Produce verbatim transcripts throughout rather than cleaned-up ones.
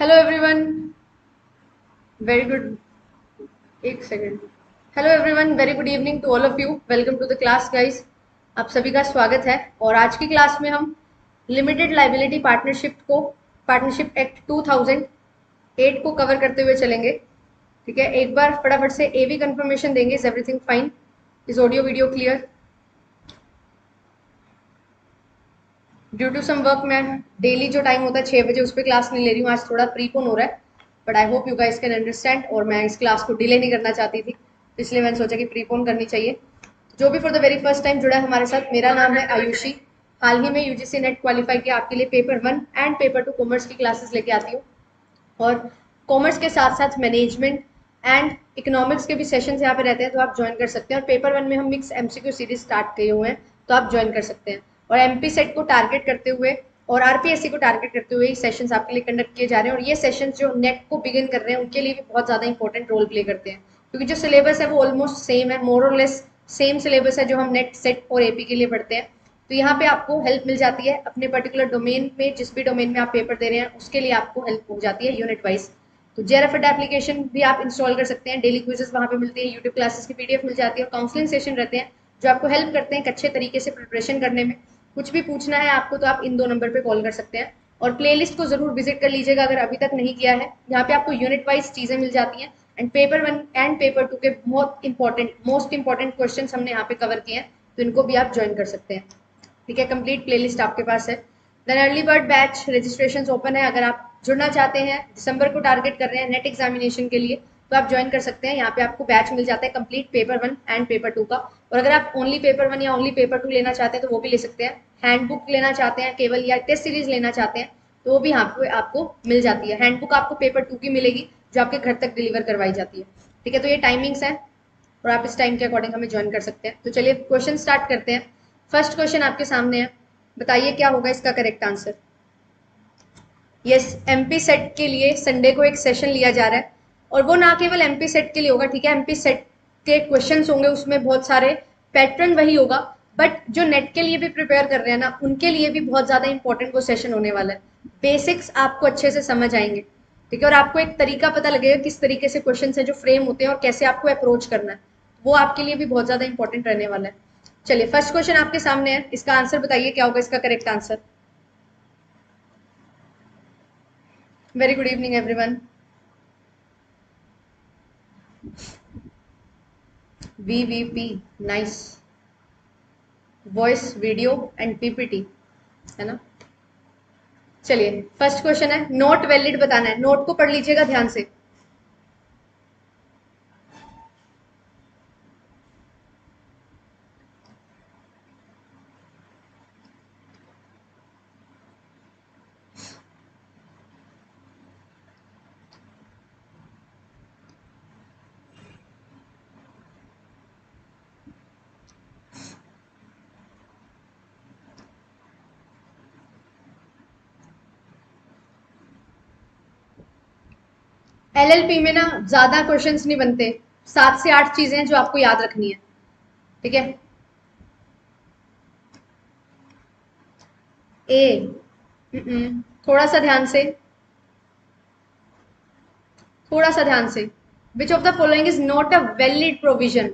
Hello everyone, very good एक second hello everyone, very good evening to all of you. Welcome to the class guys, आप सभी का स्वागत है। और आज की क्लास में हम लिमिटेड लायबिलिटी पार्टनरशिप को partnership act two thousand eight को कवर करते हुए चलेंगे। ठीक है, एक बार फटाफट से ए वी कन्फर्मेशन देंगे। Is everything fine? Is audio video clear? Due to some work मैं डेली जो टाइम होता है छः बजे उस पर क्लास नहीं ले रही हूँ। आज थोड़ा प्रीपोन हो रहा है, but I hope you guys can understand. और मैं इस क्लास को डिले नहीं करना चाहती थी, इसलिए मैंने सोचा कि प्रीपोन करनी चाहिए। जो भी for the very first time जुड़ा है हमारे साथ, मेरा नाम है आयुषी। हाल ही में U G C NET qualify किया, आपके लिए paper one and paper two commerce की क्लासेस लेके आती हूँ। और कॉमर्स के साथ साथ मैनेजमेंट एंड इकोनॉमिक्स के भी सेशंस यहाँ पे रहते हैं, तो आप ज्वाइन कर सकते हैं। और पेपर वन में हम mix M C Q series start किए हुए हैं, तो आप ज्वाइन कर सकते हैं। और एमपी सेट को टारगेट करते हुए और आरपीएससी को टारगेट करते हुए ये सेशंस आपके लिए कंडक्ट किए जा रहे हैं। और ये सेशंस जो नेट को बिगिन कर रहे हैं उनके लिए भी बहुत ज़्यादा इंपॉर्टेंट रोल प्ले करते हैं, क्योंकि जो सिलेबस है वो ऑलमोस्ट सेम है, मोर और लेस सेम सिलेबस है जो हम नेट सेट और एपी के लिए पढ़ते हैं। तो यहाँ पे आपको हेल्प मिल जाती है अपने पर्टिकुलर डोमेन में, जिस भी डोमेन में आप पेपर दे रहे हैं उसके लिए आपको हेल्प हो जाती है यूनिट वाइज। तो जेआरएफएड्डा एप्लीकेशन भी आप इंस्टॉल कर सकते हैं, डेली क्विजेस वहाँ पे मिलती है, यूट्यूब क्लासेस की पीडीएफ मिल जाती है और काउंसलिंग सेशन रहते हैं जो आपको हेल्प करते हैं एक अच्छे तरीके से प्रिपरेशन करने में। कुछ भी पूछना है आपको तो आप इन दो नंबर पे कॉल कर सकते हैं। और प्लेलिस्ट को ज़रूर विजिट कर लीजिएगा अगर अभी तक नहीं किया है। यहाँ पे आपको यूनिट वाइज चीज़ें मिल जाती हैं and paper one and paper two के बहुत इंपॉर्टेंट मोस्ट इंपॉर्टेंट क्वेश्चंस हमने यहाँ पे कवर किए हैं, तो इनको भी आप ज्वाइन कर सकते हैं। ठीक है, कंप्लीट प्लेलिस्ट आपके पास है। Then early bird batch registration open है, अगर आप जुड़ना चाहते हैं, दिसंबर को टारगेट कर रहे हैं नेट एग्जामिनेशन के लिए, तो आप ज्वाइन कर सकते हैं। यहाँ पे आपको बैच मिल जाता है complete paper one and paper two का। और अगर आप ओनली पेपर वन या ओनली पेपर टू लेना चाहते हैं तो वो भी ले सकते हैं। हैंडबुक लेना चाहते हैं केवल या टेस्ट सीरीज लेना चाहते हैं तो वो भी यहाँ पे आपको मिल जाती है। हैंडबुक आपको पेपर टू की मिलेगी जो आपके घर तक डिलीवर करवाई जाती है। ठीक है, तो ये टाइमिंग्स हैं और आप इस टाइम के अकॉर्डिंग हमें ज्वाइन कर सकते हैं। तो चलिए क्वेश्चन स्टार्ट करते हैं। फर्स्ट क्वेश्चन आपके सामने है, बताइए क्या होगा इसका correct answer. Yes, MP set के लिए संडे को एक सेशन लिया जा रहा है और वो ना केवल एमपी सेट के लिए होगा। ठीक है, एमपी सेट के क्वेश्चंस होंगे, उसमें बहुत सारे पैटर्न वही होगा, बट जो नेट के लिए भी प्रिपेयर कर रहे हैं ना उनके लिए भी बहुत ज़्यादा इंपॉर्टेंट वो सेशन होने वाला है। बेसिक्स आपको अच्छे से समझ आएंगे। ठीक है, और आपको एक तरीका पता लगेगा किस तरीके से क्वेश्चंस है जो फ्रेम होते हैं और कैसे आपको अप्रोच करना है, वो आपके लिए भी बहुत ज़्यादा इंपॉर्टेंट रहने वाला है। चलिए, फर्स्ट क्वेश्चन आपके सामने है, इसका आंसर बताइए क्या होगा इसका correct answer. Very good evening everyone. VVP, nice. Voice, video and PPT, है ना। चलिए, फर्स्ट क्वेश्चन है, नोट वैलिड बताना है। नोट को पढ़ लीजिएगा ध्यान से। एलएलपी में ना ज़्यादा क्वेश्चंस नहीं बनते, सात से आठ चीज़ें हैं जो आपको याद रखनी है। ठीक है, ए थोड़ा सा ध्यान से थोड़ा सा ध्यान से which of the following is not a valid provision.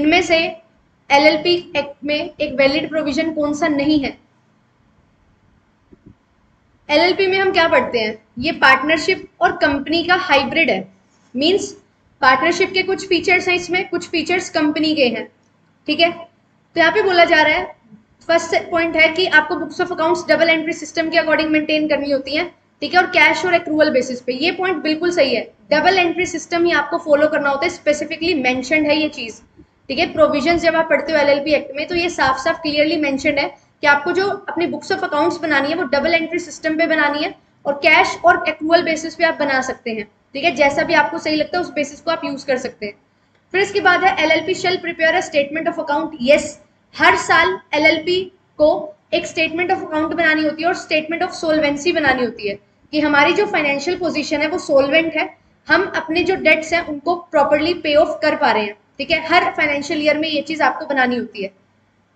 इनमें से एलएलपी एक्ट में एक वैलिड प्रोविजन कौन सा नहीं है। एलएलपी में हम क्या पढ़ते हैं, ये पार्टनरशिप और कंपनी का हाइब्रिड है। मींस पार्टनरशिप के कुछ फीचर्स हैं इसमें, कुछ फीचर्स कंपनी के हैं। ठीक है, तो यहाँ पे बोला जा रहा है, फर्स्ट पॉइंट है कि आपको books of accounts double entry system के अकॉर्डिंग मेंटेन करनी होती है। ठीक है, और कैश और एक्रूवल बेसिस पे। ये पॉइंट बिल्कुल सही है, डबल एंट्री सिस्टम ही आपको फॉलो करना होता है, स्पेसिफिकली मैंशनड है ये चीज़। ठीक है, प्रोविजन जब आप पढ़ते हो एलएलपी एक्ट में तो ये साफ साफ क्लियरली मैंशनड है कि आपको जो अपनी बुक्स ऑफ अकाउंट्स बनानी है वो डबल एंट्री सिस्टम पे बनानी है और कैश और एक्रूअल बेसिस पे आप बना सकते हैं। ठीक है, जैसा भी आपको सही लगता है उस बेसिस को आप यूज कर सकते हैं। फिर इसके बाद है, LLP shall prepare a statement of account. Yes, हर साल एलएलपी को एक स्टेटमेंट ऑफ अकाउंट बनानी होती है और स्टेटमेंट ऑफ सोलवेंसी बनानी होती है कि हमारी जो फाइनेंशियल पोजिशन है वो सोलवेंट है, हम अपने जो डेट्स हैं उनको प्रॉपरली पे ऑफ कर पा रहे हैं। ठीक है, हर फाइनेंशियल ईयर में ये चीज़ आपको बनानी होती है।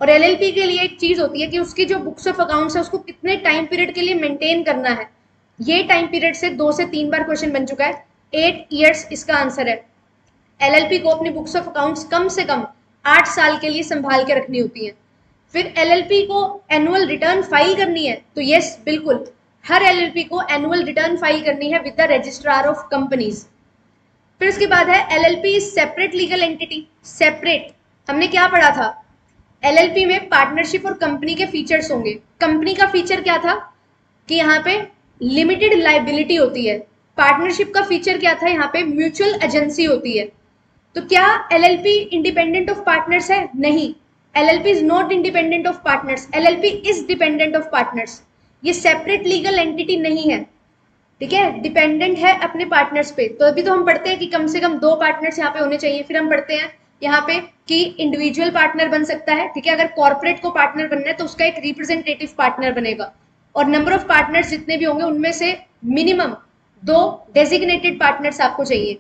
और एलएलपी के लिए एक चीज़ होती है कि उसकी जो बुक्स ऑफ अकाउंट्स है उसको कितने टाइम पीरियड के लिए मेंटेन करना है। ये टाइम पीरियड से दो से तीन बार क्वेश्चन बन चुका है। एट ईयर्स इसका आंसर है। एलएलपी को अपनी बुक्स ऑफ अकाउंट्स कम से कम आठ साल के लिए संभाल के रखनी होती है। फिर एलएलपी को एनुअल रिटर्न फाइल करनी है, तो यस बिल्कुल हर एलएलपी को एनुअल रिटर्न फाइल करनी है with the registrar of companies. फिर उसके बाद है LLP separate legal entity. Separate हमने क्या पढ़ा था, एलएलपी में पार्टनरशिप और कंपनी के फीचर्स होंगे। कंपनी का फीचर क्या था कि यहाँ पे लिमिटेड लायबिलिटी होती है। पार्टनरशिप का फीचर क्या था, यहाँ पे म्यूचुअल एजेंसी होती है। तो क्या एलएलपी इंडिपेंडेंट ऑफ पार्टनर्स है? नहीं, LLP is not independent of partners, LLP is dependent of partners. ये सेपरेट लीगल एंटिटी नहीं है, ठीक है, डिपेंडेंट है अपने पार्टनर्स पे। तो अभी तो हम पढ़ते हैं कि कम से कम दो पार्टनर्स यहाँ पे होने चाहिए। फिर हम पढ़ते हैं यहाँ पे कि इंडिविजुअल पार्टनर बन सकता है, ठीक है, अगर कॉर्पोरेट को पार्टनर बनना है तो उसका एक रिप्रेजेंटेटिव पार्टनर बनेगा, और नंबर ऑफ पार्टनर्स जितने भी होंगे उनमें से मिनिमम दो डेजिग्नेटेड पार्टनर्स आपको चाहिए,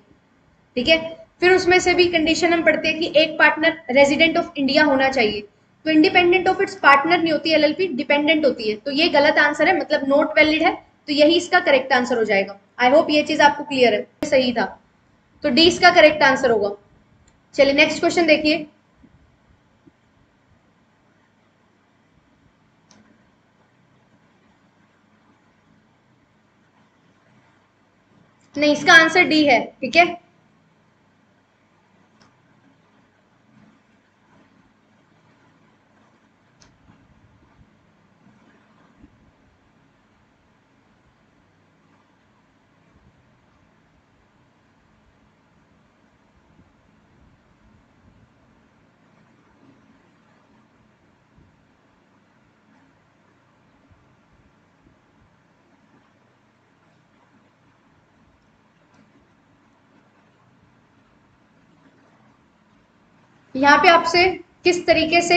ठीक है। फिर उसमें से भी कंडीशन हम पढ़ते हैं कि एक पार्टनर रेजिडेंट ऑफ इंडिया होना चाहिए। तो इंडिपेंडेंट ऑफ इट्स पार्टनर नहीं होती एलएलपी, डिपेंडेंट होती है। तो ये गलत आंसर है, मतलब नॉट वैलिड है, तो यही इसका करेक्ट आंसर हो जाएगा। आई होप ये चीज आपको क्लियर है, सही था, तो डी इसका करेक्ट आंसर होगा। चलिए नेक्स्ट क्वेश्चन देखिए। नहीं, इसका आंसर डी है, ठीक है। यहाँ पे आपसे किस तरीके से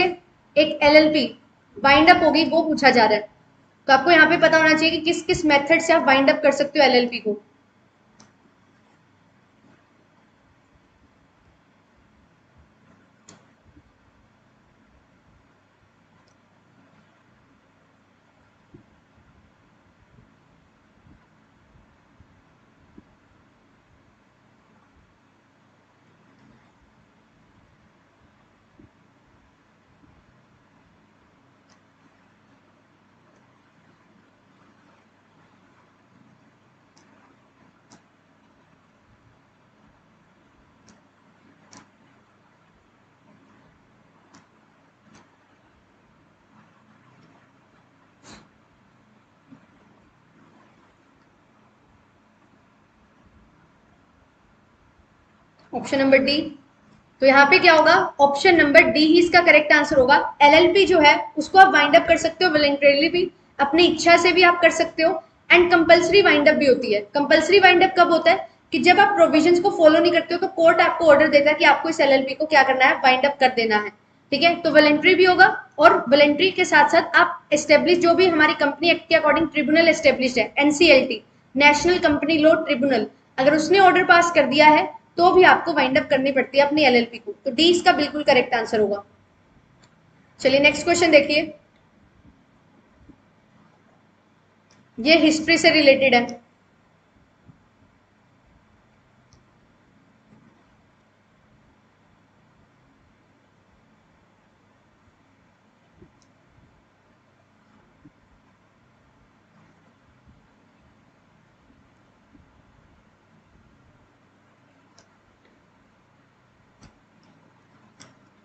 एक एलएलपी बाइंड अप होगी वो पूछा जा रहा है, तो आपको यहाँ पे पता होना चाहिए कि किस किस मेथड से आप बाइंड अप कर सकते हो एलएलपी को। ऑप्शन नंबर डी, तो यहाँ पे क्या होगा, ऑप्शन नंबर डी ही इसका करेक्ट आंसर होगा। एलएलपी जो है उसको आप वाइंड अप कर सकते हो वॉलंटरीली भी, अपनी इच्छा से भी आप कर सकते हो, एंड कंपल्सरी वाइंड अप भी होती है। कंपल्सरी वाइंड अप कब होता है कि जब आप प्रोविजंस को फॉलो नहीं करते हो तो कोर्ट आपको ऑर्डर देता है कि आपको इस एलएलपी को क्या करना है, वाइंड अप कर देना है, ठीक है। तो वॉलंटरी भी होगा, और वॉलंटरी के साथ साथ आप एस्टेब्लिश, जो भी हमारी कंपनी एक्ट के अकॉर्डिंग ट्रिब्यूनल एस्टेब्लिश है, NCLT national company law tribunal, अगर उसने ऑर्डर पास कर दिया है तो भी आपको वाइंड अप करनी पड़ती है अपनी एलएलपी को। तो डी इसका बिल्कुल करेक्ट आंसर होगा। चलिए नेक्स्ट क्वेश्चन देखिए, ये हिस्ट्री से रिलेटेड है।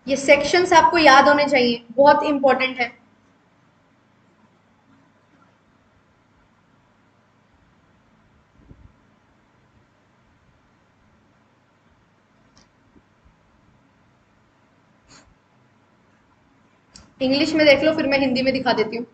ये सेक्शंस आपको याद होने चाहिए, बहुत इंपॉर्टेंट है। इंग्लिश में देख लो, फिर मैं हिंदी में दिखा देती हूँ।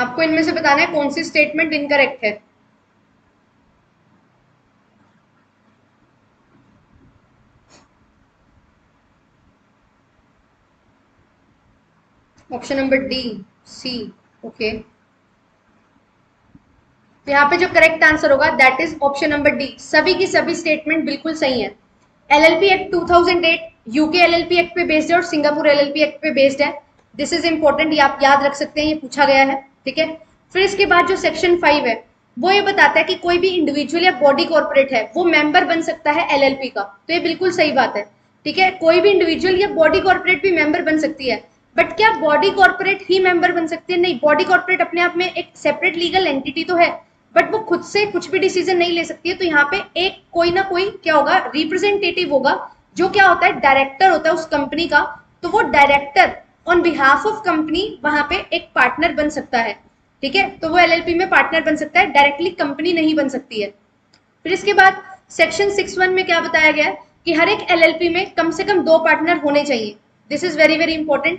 आपको इनमें से बताना है कौन सी स्टेटमेंट इनकरेक्ट है। Option number D, C, okay. यहाँ पे जो करेक्ट आंसर होगा that is option number D. सभी की सभी स्टेटमेंट बिल्कुल सही है। एलएलपी एक्ट दो हज़ार आठ यूके एलएलपी एक्ट पे बेस्ड है और सिंगापुर एलएलपी एक्ट पे बेस्ड है। दिस इज इंपॉर्टेंट, ये आप याद रख सकते हैं, ये पूछा गया है, ठीक है। फिर इसके बाद जो सेक्शन फाइव है वो ये बताता है कि कोई भी इंडिविजुअल या बॉडी कॉर्पोरेट है वो मेंबर बन सकता है एलएलपी का, तो ये बिल्कुल सही बात है, ठीक है। कोई भी इंडिविजुअल या बॉडी कॉर्पोरेट भी मेंबर बन सकती है, बट क्या बॉडी कॉर्पोरेट ही मेंबर बन सकती है? नहीं, बॉडी कॉर्पोरेट अपने आप में एक सेपरेट लीगल एंटिटी तो है बट वो खुद से कुछ भी डिसीजन नहीं ले सकती है। तो यहाँ पे एक कोई ना कोई क्या होगा, रिप्रेजेंटेटिव होगा, जो क्या होता है डायरेक्टर होता है उस कंपनी का। तो वो director on behalf of company वहां पे एक पार्टनर बन सकता है, ठीक है। तो वो एलएलपी में पार्टनर बन सकता है, डायरेक्टली कंपनी नहीं बन सकती है। फिर इसके बाद सेक्शन सिक्स वन में क्या बताया गया है कि हर एक एलएलपी में कम से कम दो पार्टनर होने चाहिए। This is very very important,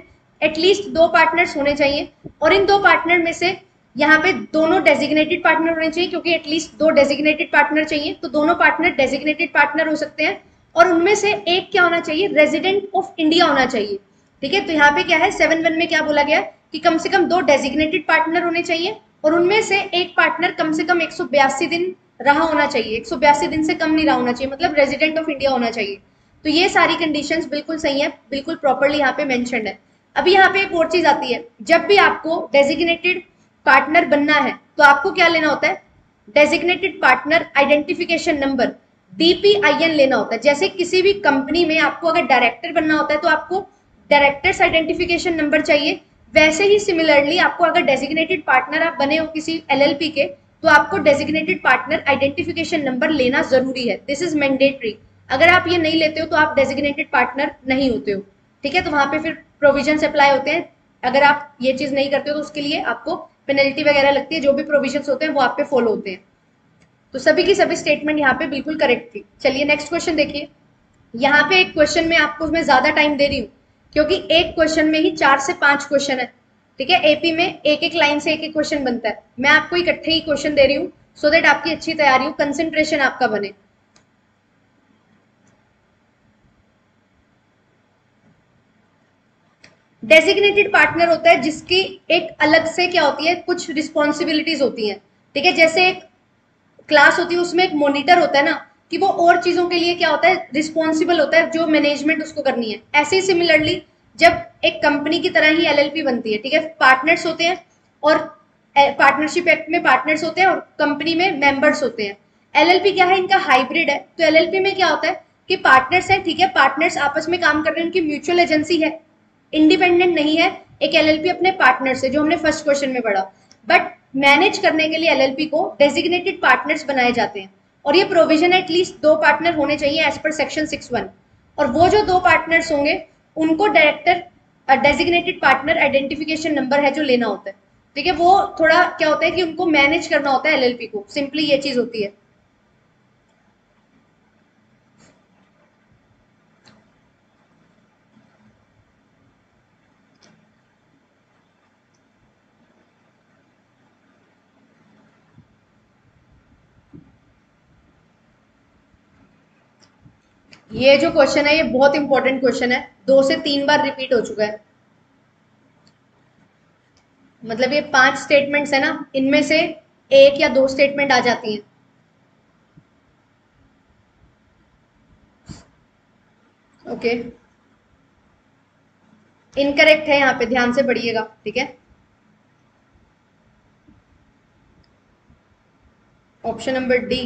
at least दो पार्टनर्स होने चाहिए और इन दो पार्टनर में से यहाँ पे दोनों डेजिग्नेटेड पार्टनर होने चाहिए, क्योंकि एटलीस्ट दो डेजिग्नेटेड पार्टनर चाहिए। तो दोनों पार्टनर डेजिग्नेटेड पार्टनर हो सकते हैं और उनमें से एक क्या होना चाहिए, रेजिडेंट ऑफ इंडिया होना चाहिए, ठीक है। तो यहाँ पे क्या है सेवन वन में क्या बोला गया कि कम से कम दो डेजिग्नेटेड पार्टनर होने चाहिए और उनमें से एक पार्टनर कम से कम एक सौ बयासी दिन रहा होना चाहिए, एक सौ बयासी दिन से कम नहीं रहा होना चाहिए, मतलब रेजिडेंट ऑफ इंडिया होना चाहिए। तो ये सारी कंडीशंस बिल्कुल सही है, बिल्कुल प्रॉपरली यहाँ पे मेंशन्ड है। अभी यहाँ पे एक और चीज आती है, जब भी आपको डेजिग्नेटेड पार्टनर बनना है तो आपको क्या लेना होता है, designated partner identification number D P I N लेना होता है। जैसे किसी भी कंपनी में आपको अगर डायरेक्टर बनना होता है तो आपको डायरेक्टर्स आइडेंटिफिकेशन नंबर चाहिए, वैसे ही सिमिलरली आपको अगर डेजिग्नेटेड पार्टनर आप बने हो किसी एलएलपी के तो आपको डेजिग्नेटेड पार्टनर आइडेंटिफिकेशन नंबर लेना जरूरी है। दिस इज मैंडेटरी, अगर आप ये नहीं लेते हो तो आप डेजिग्नेटेड पार्टनर नहीं होते हो, ठीक है। तो वहां पे फिर प्रोविजन अप्लाई होते हैं, अगर आप ये चीज नहीं करते हो तो उसके लिए आपको पेनल्टी वगैरह लगती है, जो भी प्रोविजंस होते हैं वो आप पे फॉलो होते हैं। तो सभी की सभी स्टेटमेंट यहाँ पे बिल्कुल करेक्ट थी। चलिए नेक्स्ट क्वेश्चन देखिए। यहाँ पे एक क्वेश्चन में आपको मैं ज्यादा टाइम दे रही हूँ क्योंकि एक क्वेश्चन में ही चार से पांच क्वेश्चन है, ठीक है। एपी में एक एक लाइन से एक एक क्वेश्चन बनता है, मैं आपको इकट्ठे ही क्वेश्चन दे रही हूँ सो देट आपकी अच्छी तैयारी हो, कंसेंट्रेशन आपका बने। डेजिग्नेटेड पार्टनर होता है जिसकी एक अलग से क्या होती है, कुछ रिस्पॉन्सिबिलिटीज होती हैं, ठीक है। जैसे एक क्लास होती है उसमें एक मॉनिटर होता है ना, कि वो और चीजों के लिए क्या होता है रिस्पॉन्सिबल होता है, जो मैनेजमेंट उसको करनी है। ऐसे ही सिमिलरली जब एक कंपनी की तरह ही एलएलपी बनती है, ठीक है, पार्टनर्स होते हैं और पार्टनरशिप एक्ट में पार्टनर्स होते हैं और कंपनी में मेंबर्स होते हैं। एलएलपी क्या है, इनका हाइब्रिड है। तो एलएलपी में क्या होता है कि पार्टनर्स है, ठीक है, पार्टनर्स आपस में काम कर रहे हैं, उनकी म्यूचुअल एजेंसी है, इंडिपेंडेंट नहीं है एक एलएलपी अपने पार्टनर से, जो हमने फर्स्ट क्वेश्चन में पढ़ा। बट मैनेज करने के लिए एलएलपी को डेजिग्नेटेड पार्टनर्स बनाए जाते हैं और ये प्रोविजन एटलीस्ट दो पार्टनर होने चाहिए as per section six one, और वो जो दो पार्टनर्स होंगे उनको director designated partner identification number है जो लेना होता है, ठीक है। वो थोड़ा क्या होता है कि उनको मैनेज करना होता है एलएलपी को, सिंपली ये चीज होती है। ये जो क्वेश्चन है ये बहुत इंपॉर्टेंट क्वेश्चन है, दो से तीन बार रिपीट हो चुका है, मतलब ये पांच स्टेटमेंट्स है ना, इनमें से एक या दो स्टेटमेंट आ जाती हैं। ओके, इनकरेक्ट है, यहाँ पे ध्यान से पढ़िएगा, ठीक है। Option number D,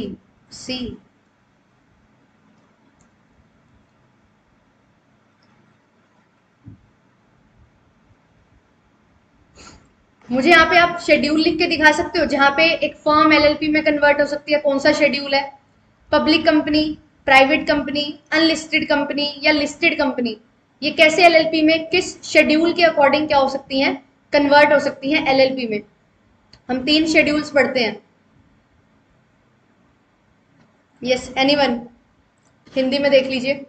C. मुझे यहाँ पे आप शेड्यूल लिख के दिखा सकते हो जहाँ पे एक फर्म एलएलपी में कन्वर्ट हो सकती है, कौन सा शेड्यूल है, public company, private company, unlisted company या लिस्टेड कंपनी, ये कैसे एलएलपी में किस शेड्यूल के अकॉर्डिंग क्या हो सकती हैं, कन्वर्ट हो सकती हैं एलएलपी में। हम तीन शेड्यूल्स पढ़ते हैं। यस, एनीवन हिंदी में देख लीजिए।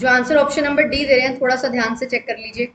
जो आंसर ऑप्शन नंबर डी दे रहे हैं थोड़ा सा ध्यान से चेक कर लीजिए।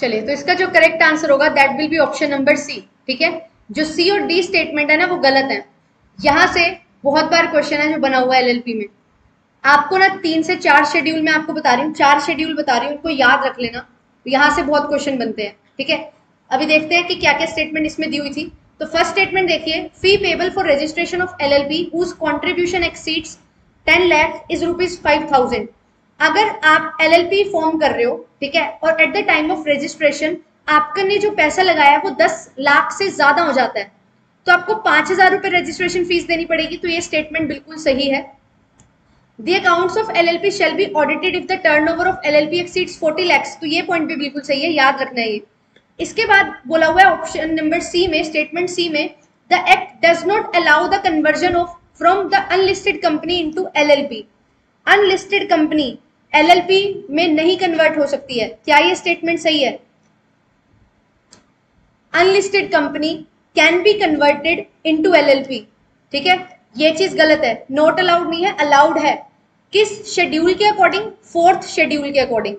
चलिए, तो इसका जो करेक्ट आंसर होगा that will be option number C. ठीक है, जो सी और डी स्टेटमेंट है ना वो गलत है। यहाँ से बहुत बार क्वेश्चन है जो बना हुआ है एलएलपी में। आपको ना तीन से चार शेड्यूल में आपको बता रही हूँ, चार शेड्यूल बता रही हूँ, उनको याद रख लेना। तो यहाँ से बहुत क्वेश्चन बनते हैं। ठीक है, अभी देखते हैं कि क्या क्या स्टेटमेंट इसमें दी हुई थी। तो फर्स्ट स्टेटमेंट देखिए, fee payable for registration of L L P whose contribution exceeds ten lakh is rupees five thousand. अगर आप एल एल पी फॉर्म कर रहे हो, ठीक है, और at the time of registration आपने जो पैसा लगाया है वो दस लाख से ज्यादा हो जाता है, तो आपको पांच हजार रुपए रजिस्ट्रेशन फीस देनी पड़ेगी। तो ये स्टेटमेंट बिल्कुल सही है। The accounts of L L P shall be audited if the turnover of L L P exceeds forty lakhs. तो ये पॉइंट भी बिल्कुल सही है, याद रखना है ये। इसके बाद बोला हुआ है ऑप्शन नंबर सी में, स्टेटमेंट सी में, the act does not allow the conversion of from the unlisted company into L L P. Unlisted company LLP में नहीं कन्वर्ट हो सकती है। क्या ये स्टेटमेंट सही है? Unlisted company can be converted into LLP. ठीक है, ये चीज गलत है। नॉट अलाउड नहीं है, अलाउड है। किस शेड्यूल के अकॉर्डिंग? फोर्थ शेड्यूल के अकॉर्डिंग।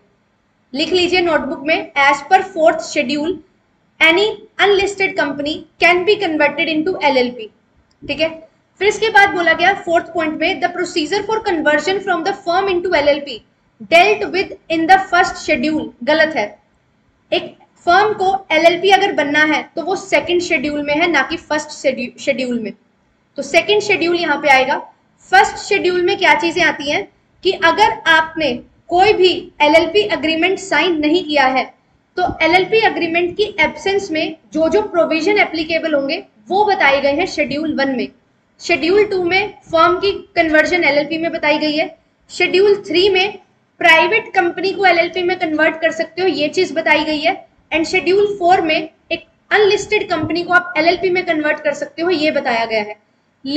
लिख लीजिए नोटबुक में, as per fourth schedule any unlisted company can be converted into LLP. ठीक है, फिर इसके बाद बोला गया फोर्थ पॉइंट में, the procedure for conversion from the firm into LLP dealt with in the first schedule. गलत है। एक फर्म को एलएलपी अगर बनना है तो वो सेकंड शेड्यूल में है, ना कि फर्स्ट शेड्यूल में। तो सेकंड शेड्यूल यहाँ पे आएगा। फर्स्ट शेड्यूल में क्या चीजें आती हैं कि अगर आपने कोई भी एलएलपी अग्रीमेंट साइन नहीं किया है तो एलएलपी अग्रीमेंट की एब्सेंस में जो जो प्रोविजन एप्लीकेबल होंगे वो बताए गए हैं शेड्यूल वन में। शेड्यूल टू में फर्म की कन्वर्जन एलएलपी में बताई गई है। शेड्यूल थ्री में प्राइवेट कंपनी को एलएलपी में कन्वर्ट कर सकते हो, ये चीज बताई गई है। एंड शेड्यूल फोर में एक अनलिस्टेड कंपनी को आप एलएलपी में कन्वर्ट कर सकते हो, ये बताया गया है।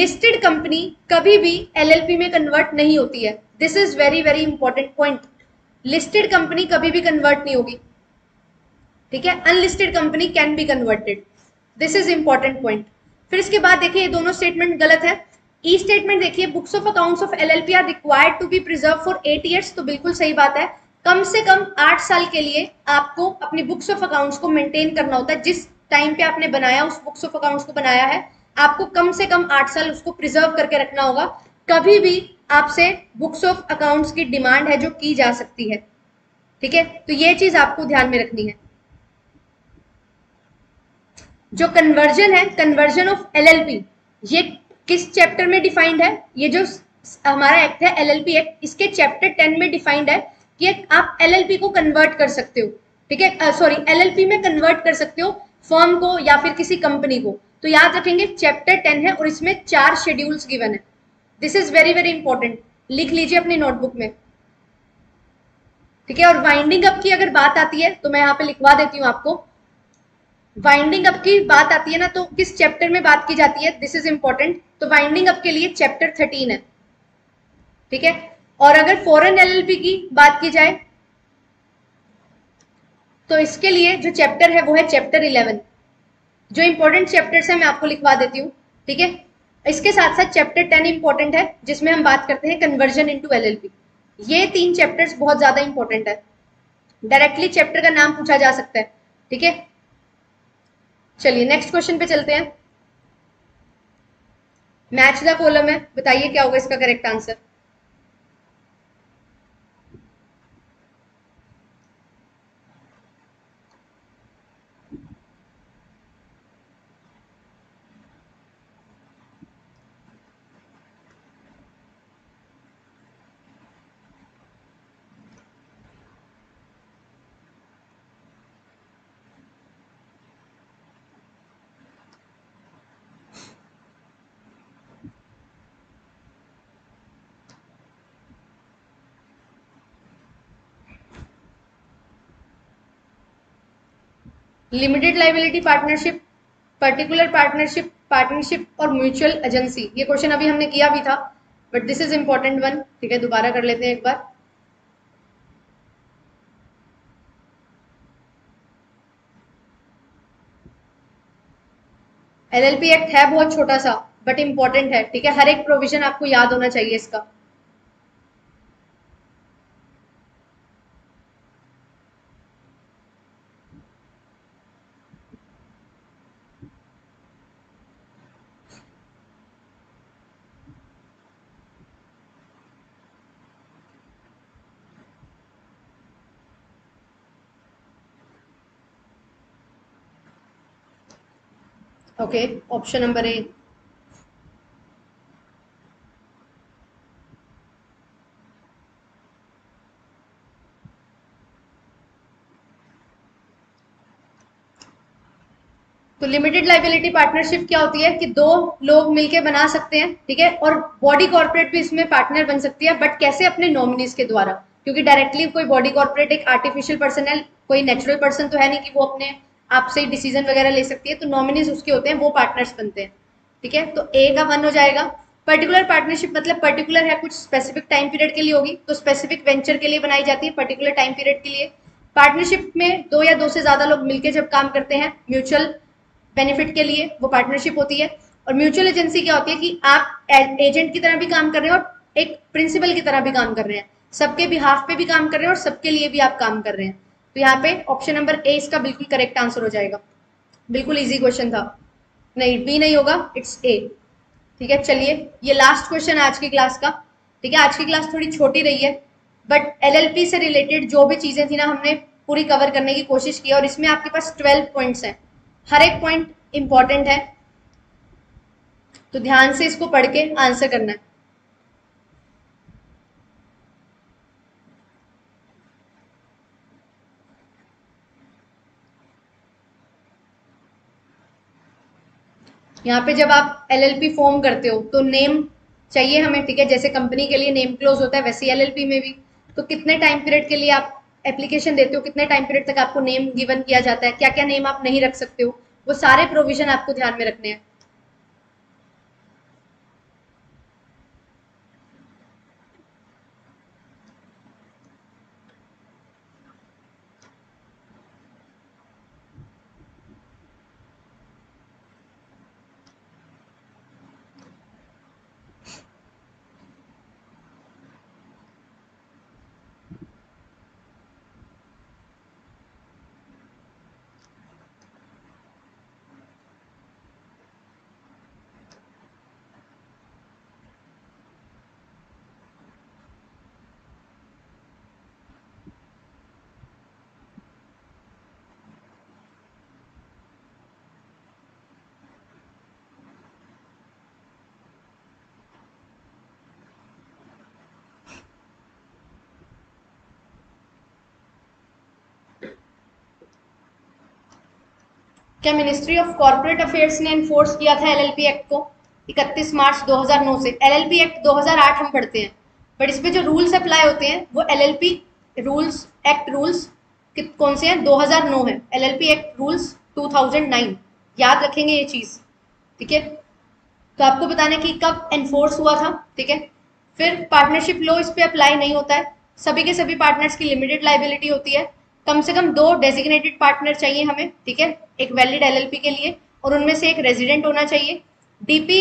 लिस्टेड कंपनी कभी भी एलएलपी में कन्वर्ट नहीं होती है। This is very very important point. Listed company कभी भी कन्वर्ट नहीं होगी। ठीक है, unlisted company can be converted. This is important point. फिर इसके बाद देखिए, ये दोनों स्टेटमेंट गलत है। ई स्टेटमेंट देखिए, books of accounts of LLP are required to be preserve for eight years. तो बिल्कुल सही बात है, कम से कम आठ साल के लिए आपको अपनी बुक्स ऑफ अकाउंट्स को मेंटेन करना होता है। जिस टाइम पे आपने बनाया उस बुक्स ऑफ अकाउंट्स को बनाया है, आपको कम से कम आठ साल उसको प्रिजर्व करके रखना होगा। कभी भी आपसे बुक्स ऑफ अकाउंट्स की डिमांड है जो की जा सकती है। ठीक है, तो ये चीज आपको ध्यान में रखनी है। जो कन्वर्जन है, कन्वर्जन ऑफ एलएलपी, ये किस चैप्टर में डिफाइंड है? ये जो हमारा एक्ट है एलएलपी एक्ट, इसके चैप्टर टेन में डिफाइंड है कि आप एलएलपी को कन्वर्ट कर सकते हो। ठीक है, सॉरी, एलएलपी में कन्वर्ट कर सकते हो फर्म को या फिर किसी कंपनी को। तो याद रखेंगे चैप्टर टेन है और इसमें चार शेड्यूल्स गिवन है। This is very very important, लिख लीजिए अपनी नोटबुक में। ठीक है, और वाइंडिंग अप की अगर बात आती है तो मैं यहाँ पे लिखवा देती हूँ आपको। वाइंडिंग अप की बात आती है ना, तो किस चैप्टर में बात की जाती है? This is important. तो वाइंडिंग अप के लिए चैप्टर थर्टीन है। ठीक है, और अगर फॉरेन एलएलपी की बात की जाए तो इसके लिए जो चैप्टर है वो है चैप्टर इलेवन। जो इंपॉर्टेंट चैप्टर्स है मैं आपको लिखवा देती हूँ। ठीक है, इसके साथ साथ चैप्टर टेन इंपॉर्टेंट है जिसमें हम बात करते हैं कन्वर्जन इनटू एलएलपी। ये तीन चैप्टर्स बहुत ज्यादा इंपॉर्टेंट है, डायरेक्टली चैप्टर का नाम पूछा जा सकता है। ठीक है, चलिए नेक्स्ट क्वेश्चन पे चलते हैं। मैच द कॉलम है, बताइए क्या होगा इसका correct answer. Limited liability partnership, particular partnership, partnership और म्यूचुअल एजेंसी, ये क्वेश्चन अभी हमने किया भी था but this is important one. ठीक है, दोबारा कर लेते हैं एक बार। एलएलपी एक्ट है बहुत छोटा सा बट इंपॉर्टेंट है। ठीक है, हर एक प्रोविजन आपको याद होना चाहिए इसका। Okay, option number A. तो लिमिटेड लायबिलिटी पार्टनरशिप क्या होती है कि दो लोग मिलके बना सकते हैं। ठीक है, और बॉडी कॉर्पोरेट भी इसमें पार्टनर बन सकती है बट कैसे, अपने नॉमिनीज के द्वारा, क्योंकि डायरेक्टली कोई बॉडी कॉर्पोरेट एक आर्टिफिशियल पर्सन है, कोई नेचुरल पर्सन तो है नहीं कि वो अपने आपसे ही डिसीजन वगैरह ले सकती है। तो नॉमिनीज उसके होते हैं, वो पार्टनर्स बनते हैं। ठीक है, तो ए का वन हो जाएगा। पर्टिकुलर पार्टनरशिप मतलब पर्टिकुलर है, कुछ स्पेसिफिक टाइम पीरियड के लिए होगी, तो स्पेसिफिक वेंचर के लिए बनाई जाती है, पर्टिकुलर टाइम पीरियड के लिए। पार्टनरशिप में दो या दो से ज्यादा लोग मिलकर जब काम करते हैं म्यूचुअल बेनिफिट के लिए, वो पार्टनरशिप होती है। और म्यूचुअल एजेंसी क्या होती है कि आप एजेंट की तरह भी काम कर रहे हैं और एक प्रिंसिपल की तरह भी काम कर रहे हैं, सबके बिहाफ पे भी काम कर रहे हैं और सबके लिए भी आप काम कर रहे हैं। तो यहाँ पे ऑप्शन नंबर ए इसका बिल्कुल करेक्ट आंसर हो जाएगा। बिल्कुल इजी क्वेश्चन था, नहीं बी नहीं होगा, इट्स ए। ठीक है, चलिए ये लास्ट क्वेश्चन आज की क्लास का। ठीक है, आज की क्लास थोड़ी छोटी रही है बट एलएलपी से रिलेटेड जो भी चीज़ें थी ना हमने पूरी कवर करने की कोशिश की, और इसमें आपके पास ट्वेल्व पॉइंट्स हैं, हर एक पॉइंट इंपॉर्टेंट है, तो ध्यान से इसको पढ़ के आंसर करना है। यहाँ पे जब आप एलएलपी फॉर्म करते हो तो नेम चाहिए हमें। ठीक है, जैसे कंपनी के लिए नेम क्लोज होता है वैसे एलएलपी में भी, तो कितने टाइम पीरियड के लिए आप एप्लीकेशन देते हो, कितने टाइम पीरियड तक आपको नेम गिवन किया जाता है, क्या क्या नेम आप नहीं रख सकते हो, वो सारे प्रोविजन आपको ध्यान में रखने हैं। क्या मिनिस्ट्री ऑफ कॉर्पोरेट अफेयर्स ने एनफोर्स किया था एलएलपी एक्ट को इकतीस मार्च दो हज़ार नौ से? एलएलपी एक्ट दो हज़ार आठ हम पढ़ते हैं बट इस पे जो रूल्स अप्लाई होते हैं वो एलएलपी रूल्स एक्ट रूल्स कौन से हैं, दो हज़ार नौ है। एलएलपी एक्ट रूल्स दो हज़ार नौ, याद रखेंगे ये चीज़। ठीक है, तो आपको बताना कि कब एनफोर्स हुआ था। ठीक है, फिर पार्टनरशिप लॉ इस पर अप्लाई नहीं होता है, सभी के सभी पार्टनर्स की लिमिटेड लाइबिलिटी होती है, कम से कम दो डेजिग्नेटेड पार्टनर चाहिए हमें। ठीक है, एक वैलिड एलएलपी के लिए, और उनमें से एक रेजिडेंट होना चाहिए। डीपी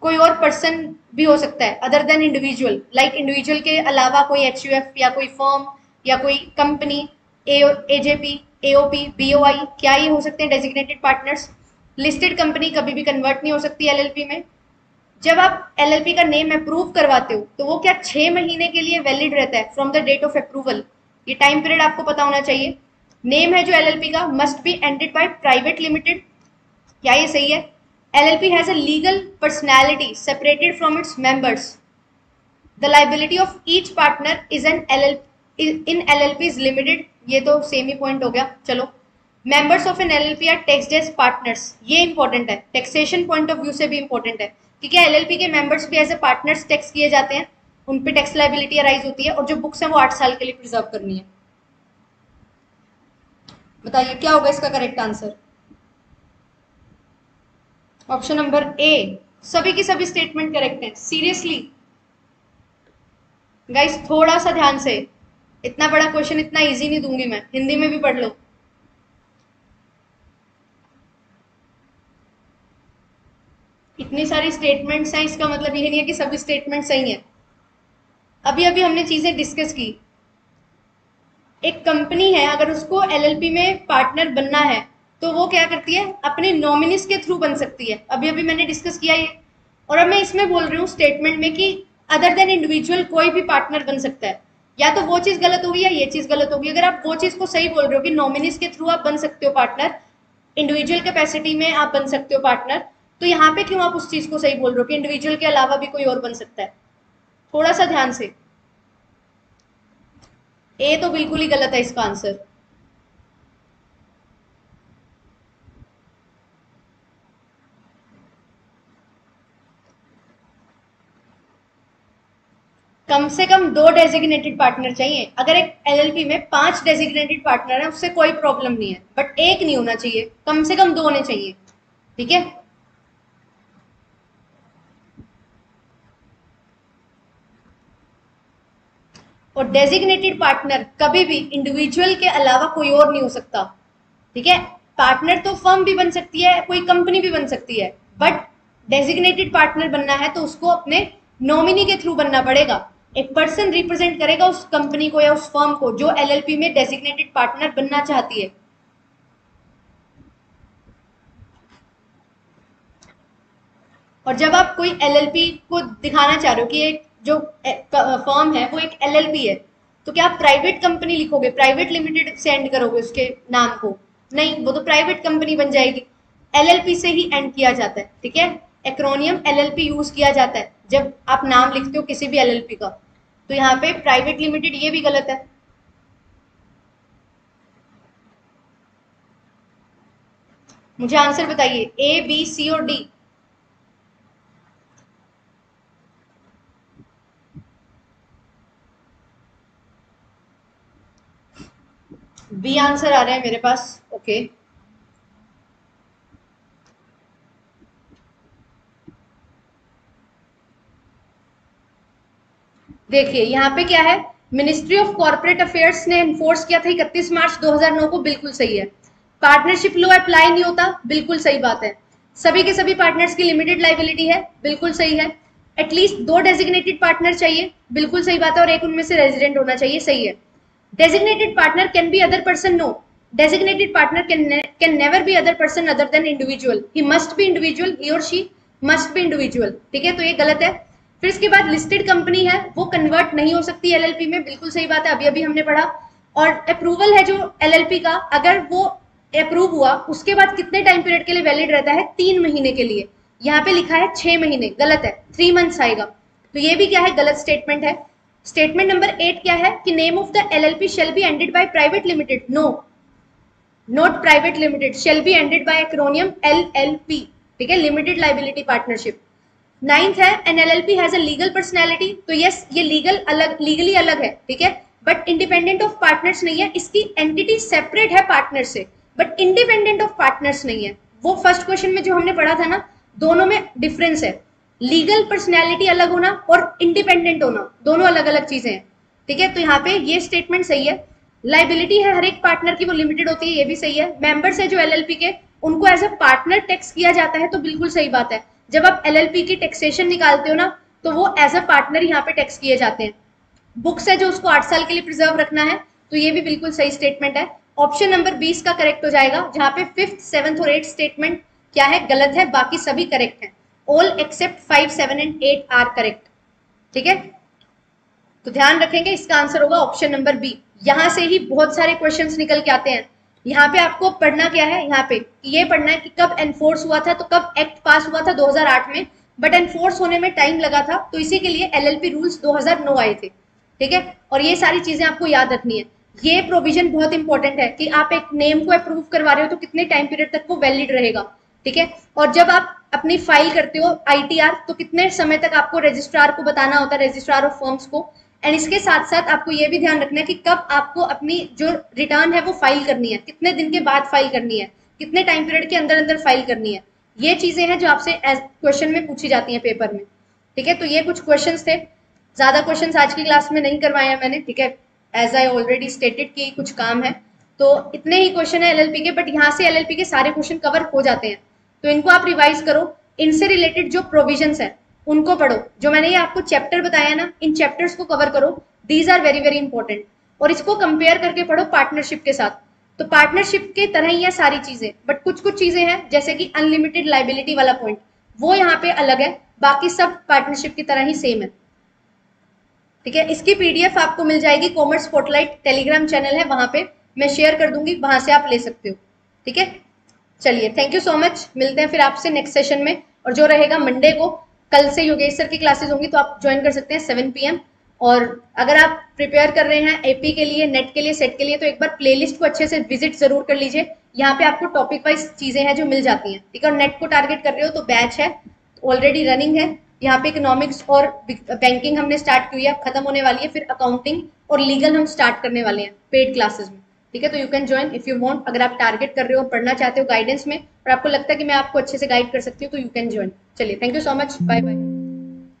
कोई और पर्सन भी हो सकता है other than individual, like individual के अलावा कोई एचयूएफ या कोई फर्म या कोई कंपनी, एजेपी, एओपी, बीओआई, क्या ये हो सकते हैं डेजिग्नेटेड पार्टनर्स। लिस्टेड कंपनी कभी भी कन्वर्ट नहीं हो सकती एलएलपी में। जब आप एलएलपी का नेम अप्रूव करवाते हो तो वो क्या छः महीने के लिए वैलिड रहता है from the date of approval. ये टाइम पीरियड आपको पता होना चाहिए। नेम है जो एलएलपी का must be ended by private limited. क्या ये सही है? LLP has a legal personality separated from its members. The liability of each partner is an LLP in LLP is limited. ये तो सेम ही पॉइंट हो गया। चलो, members of an LLP are taxed as partners. ये important है, taxation point of view से भी इंपॉर्टेंट है। ठीक है, एलएलपी के मेंबर्स भी एज ए पार्टनर्स टैक्स किए जाते हैं, उन पे टैक्स लाइबिलिटी अराइज होती है, और जो बुक्स हैं वो आठ साल के लिए प्रिजर्व करनी है। बताइए क्या होगा इसका correct answer? Option number A. सभी की सभी स्टेटमेंट करेक्ट है। सीरियसली गाइस, थोड़ा सा ध्यान से, इतना बड़ा क्वेश्चन इतना इजी नहीं दूंगी मैं, हिंदी में भी पढ़ लो। इतनी सारी स्टेटमेंट्स हैं, इसका मतलब ये नहीं है कि सभी स्टेटमेंट सही हैं। अभी अभी हमने चीज़ें डिस्कस की। एक कंपनी है, अगर उसको एलएलपी में पार्टनर बनना है तो वो क्या करती है, अपने नॉमिनीज के थ्रू बन सकती है। अभी अभी मैंने डिस्कस किया ये, और अब मैं इसमें बोल रही हूँ स्टेटमेंट में कि अदर देन इंडिविजुअल कोई भी पार्टनर बन सकता है। या तो वो चीज़ गलत होगी या ये चीज़ गलत होगी। अगर आप वो चीज़ को सही बोल रहे हो कि नॉमिनीज के थ्रू आप बन सकते हो पार्टनर, इंडिविजुअल कैपेसिटी में आप बन सकते हो पार्टनर, तो यहाँ पे क्यों आप उस चीज़ को सही बोल रहे हो कि इंडिविजुअल के अलावा भी कोई और बन सकता है? थोड़ा सा ध्यान से। ए तो बिल्कुल ही गलत है इसका आंसर। कम से कम दो डेजिग्नेटेड पार्टनर चाहिए। अगर एक एलएलपी में पांच डेजिग्नेटेड पार्टनर है उससे कोई प्रॉब्लम नहीं है, बट एक नहीं होना चाहिए, कम से कम दो होने चाहिए। ठीक है, और डेजिग्नेटेड पार्टनर कभी भी इंडिविजुअल के अलावा कोई और नहीं हो सकता। ठीक है, पार्टनर तो फर्म भी बन सकती है, कोई कंपनी भी बन सकती है, बट डेजिग्नेटेड पार्टनर बनना है तो उसको अपने नॉमिनी के थ्रू बनना पड़ेगा। एक पर्सन रिप्रेजेंट करेगा उस कंपनी को या उस फर्म को जो एलएलपी में डेजिग्नेटेड पार्टनर बनना चाहती है। और जब आप कोई एलएलपी को दिखाना चाह रहे हो कि ये जो फर्म है वो एक एलएलपी है, तो क्या आप प्राइवेट कंपनी लिखोगे, प्राइवेट लिमिटेड से एंड करोगे उसके नाम को? नहीं, वो तो प्राइवेट कंपनी बन जाएगी। एलएलपी से ही एंड किया जाता है। ठीक है, एक्रोनियम एलएलपी यूज किया जाता है जब आप नाम लिखते हो किसी भी एलएलपी का। तो यहाँ पे प्राइवेट लिमिटेड, ये भी गलत है। मुझे आंसर बताइए, ए, बी, सी और डी। बी आंसर आ रहा है मेरे पास। ओके, देखिए यहाँ पे क्या है, मिनिस्ट्री ऑफ कॉर्पोरेट अफेयर्स ने एनफोर्स किया था इकतीस मार्च दो हज़ार नौ को, बिल्कुल सही है। पार्टनरशिप लॉ अप्लाई नहीं होता, बिल्कुल सही बात है। सभी के सभी पार्टनर्स की लिमिटेड लाइबिलिटी है, बिल्कुल सही है। एटलीस्ट दो डेजिग्नेटेड पार्टनर चाहिए, बिल्कुल सही बात है, और एक उनमें से रेजिडेंट होना चाहिए, सही है। designated partner can be other person, no, designated partner can ne can never be other person other than individual, he must be individual, he or she must be individual। ठीक है, तो ये गलत है। फिर इसके बाद listed company है वो convert नहीं हो सकती L L P में, बिल्कुल सही बात है, अभी अभी हमने पढ़ा। और approval है जो L L P का, अगर वो approve हुआ उसके बाद कितने time period के लिए valid रहता है? तीन महीने के लिए। यहाँ पे लिखा है छः महीने, गलत है, थ्री मंथ्स आएगा। तो ये भी क्या है, गलत स्टेटमेंट है। स्टेटमेंट नंबर एट क्या है कि name of the LLP shall be ended by private limited, no, not private limited, shall be ended by acronym LLP. ठीक है, लिमिटेड लाइबिलिटी पार्टनरशिप। नाइन्थ है an LLP has a legal personality, तो yes ये legal अलग, legally अलग है। ठीक है, बट इंडिपेंडेंट ऑफ पार्टनर्स नहीं है, इसकी एंटिटी सेपरेट है पार्टनर से, बट इंडिपेंडेंट ऑफ पार्टनर्स नहीं है। वो फर्स्ट क्वेश्चन में जो हमने पढ़ा था ना, दोनों में डिफरेंस है, लीगल पर्सनैलिटी अलग होना और इंडिपेंडेंट होना, दोनों अलग अलग चीजें हैं। ठीक है, तो यहाँ पे ये स्टेटमेंट सही है। लाइबिलिटी है हर एक पार्टनर की, वो लिमिटेड होती है, ये भी सही है। मेंबर्स है जो एलएलपी के, उनको एज अ पार्टनर टैक्स किया जाता है, तो बिल्कुल सही बात है। जब आप एलएलपी की टैक्सेशन निकालते हो ना तो वो एज अ पार्टनर यहाँ पे टैक्स किए जाते हैं। बुक्स है जो उसको आठ साल के लिए प्रिजर्व रखना है, तो ये भी बिल्कुल सही स्टेटमेंट है। ऑप्शन नंबर बीस का करेक्ट हो जाएगा, जहाँ पे फिफ्थ, सेवंथ और एट्थ स्टेटमेंट क्या है, गलत है, बाकी सभी करेक्ट है। All except five seven and eight are correct. ठीक है, तो ध्यान रखेंगे इसका आंसर होगा ऑप्शन नंबर बी। यहाँ से ही बहुत सारे क्वेश्चंस निकल के आते हैं। यहाँ पे आपको पढ़ना क्या है, यहाँ पे ये पढ़ना है कि कब एनफोर्स हुआ था, तो कब एक्ट पास हुआ था दो हज़ार आठ में, बट एनफोर्स होने में टाइम लगा था, तो इसी के लिए एलएलपी रूल्स दो हज़ार नौ आए थे। ठीक है, और ये सारी चीजें आपको याद रखनी है। ये प्रोविजन बहुत इंपॉर्टेंट है कि आप एक नेम को अप्रूव करवा रहे हो तो कितने टाइम पीरियड तक वो वैलिड रहेगा। ठीक है, और जब आप अपनी फाइल करते हो आईटीआर, तो कितने समय तक आपको रजिस्ट्रार को बताना होता है, रजिस्ट्रार ऑफ फर्म्स को। एंड इसके साथ साथ आपको ये भी ध्यान रखना है कि कब आपको अपनी जो रिटर्न है वो फाइल करनी है, कितने दिन के बाद फाइल करनी है, कितने टाइम पीरियड के अंदर अंदर फाइल करनी है। ये चीजें हैं जो आपसे क्वेश्चन में पूछी जाती हैं पेपर में। ठीक है, तो ये कुछ क्वेश्चंस थे, ज्यादा क्वेश्चंस आज की क्लास में नहीं करवाए हैं मैंने। ठीक है, एज आई ऑलरेडी स्टेटेड कि कुछ काम है, तो इतने ही क्वेश्चन है एलएलपी के, बट यहाँ से एलएलपी के सारे क्वेश्चन कवर हो जाते हैं। तो इनको आप रिवाइज करो, इनसे रिलेटेड जो प्रोविजंस है उनको पढ़ो। जो मैंने ये आपको चैप्टर बताया ना, इन चैप्टर्स को कवर करो, these are very very important. और इसको कंपेयर करके पढ़ो पार्टनरशिप के साथ, तो पार्टनरशिप के तरह ही है सारी चीजें, बट कुछ कुछ चीजें हैं जैसे कि अनलिमिटेड लायबिलिटी वाला पॉइंट, वो यहाँ पे अलग है, बाकी सब पार्टनरशिप की तरह ही सेम है। ठीक है, इसकी पीडीएफ आपको मिल जाएगी, कॉमर्स स्पॉटलाइट टेलीग्राम चैनल है, वहां पे मैं शेयर कर दूंगी, वहां से आप ले सकते हो। ठीक है, चलिए, थैंक यू सो मच, मिलते हैं फिर आपसे नेक्स्ट सेशन में। और जो रहेगा मंडे को, कल से योगेश सर की क्लासेस होंगी, तो आप ज्वाइन कर सकते हैं सेवन पी एम। और अगर आप प्रिपेयर कर रहे हैं एपी के लिए, नेट के लिए, सेट के लिए, तो एक बार प्लेलिस्ट को अच्छे से विजिट जरूर कर लीजिए, यहाँ पे आपको टॉपिक वाइज चीजें हैं जो मिल जाती हैं। ठीक है, और नेट को टारगेट कर रहे हो तो बैच है ऑलरेडी रनिंग है, यहाँ पे इकोनॉमिक्स और बैंकिंग हमने स्टार्ट की हुई है, खत्म होने वाली है, फिर अकाउंटिंग और लीगल हम स्टार्ट करने वाले हैं पेड क्लासेस में। ठीक है, तो you can join if you want. अगर आप टारगेट कर रहे हो, पढ़ना चाहते हो गाइडेंस में, और आपको लगता है कि मैं आपको अच्छे से गाइड कर सकती हूँ, तो यू कैन ज्वाइन। चलिए, thank you so much, bye bye.